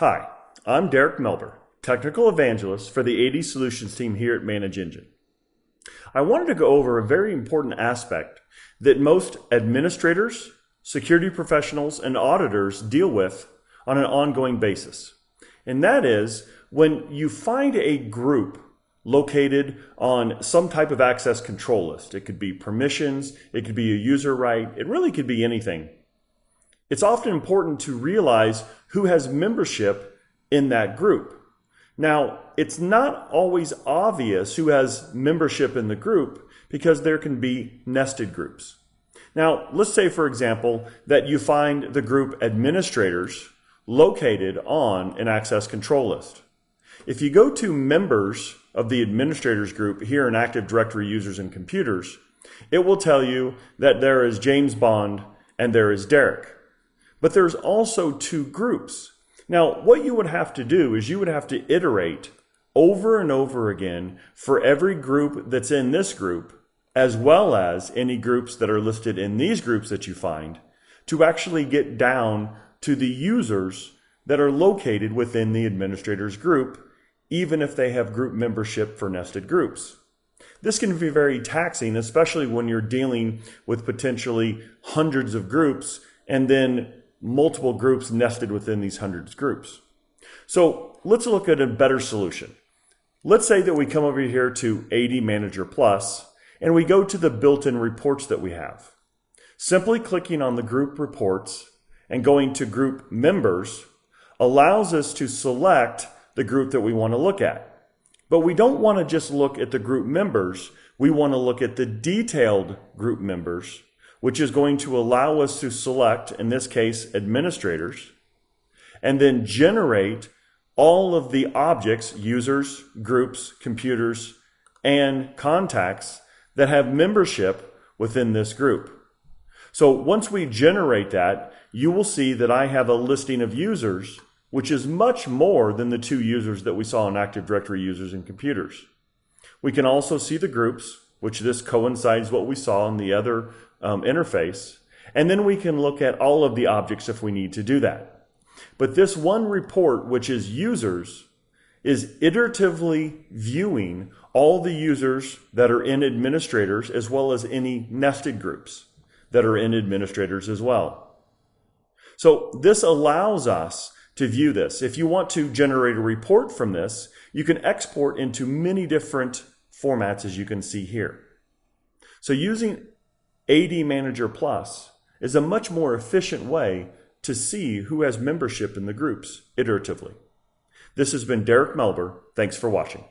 Hi, I'm Derek Melber, Technical Evangelist for the AD Solutions team here at ManageEngine. I wanted to go over a very important aspect that most administrators, security professionals, and auditors deal with on an ongoing basis. And that is when you find a group located on some type of access control list. It could be permissions, it could be a user right, it really could be anything. It's often important to realize who has membership in that group. Now, it's not always obvious who has membership in the group because there can be nested groups. Now, let's say, for example, that you find the group administrators located on an access control list. If you go to members of the administrators group here in Active Directory Users and Computers, it will tell you that there is James Bond and there is Derek. But there's also two groups. Now, what you would have to do is you would have to iterate over and over again for every group that's in this group, as well as any groups that are listed in these groups that you find, to actually get down to the users that are located within the administrators group, even if they have group membership for nested groups. This can be very taxing, especially when you're dealing with potentially hundreds of groups and then multiple groups nested within these hundreds of groups. So let's look at a better solution. Let's say that we come over here to AD Manager Plus and we go to the built-in reports that we have. Simply clicking on the group reports and going to group members allows us to select the group that we want to look at. But we don't want to just look at the group members, we want to look at the detailed group members, which is going to allow us to select, in this case, administrators, and then generate all of the objects, users, groups, computers, and contacts that have membership within this group. So once we generate that, you will see that I have a listing of users, which is much more than the two users that we saw in Active Directory Users and Computers. We can also see the groups, which this coincides what we saw in the other interface, and then we can look at all of the objects if we need to do that. But this one report, which is users, is iteratively viewing all the users that are in administrators as well as any nested groups that are in administrators as well. So this allows us to view this. If you want to generate a report from this, you can export into many different formats, as you can see here. So using AD Manager Plus is a much more efficient way to see who has membership in the groups iteratively. This has been Derek Melber. Thanks for watching.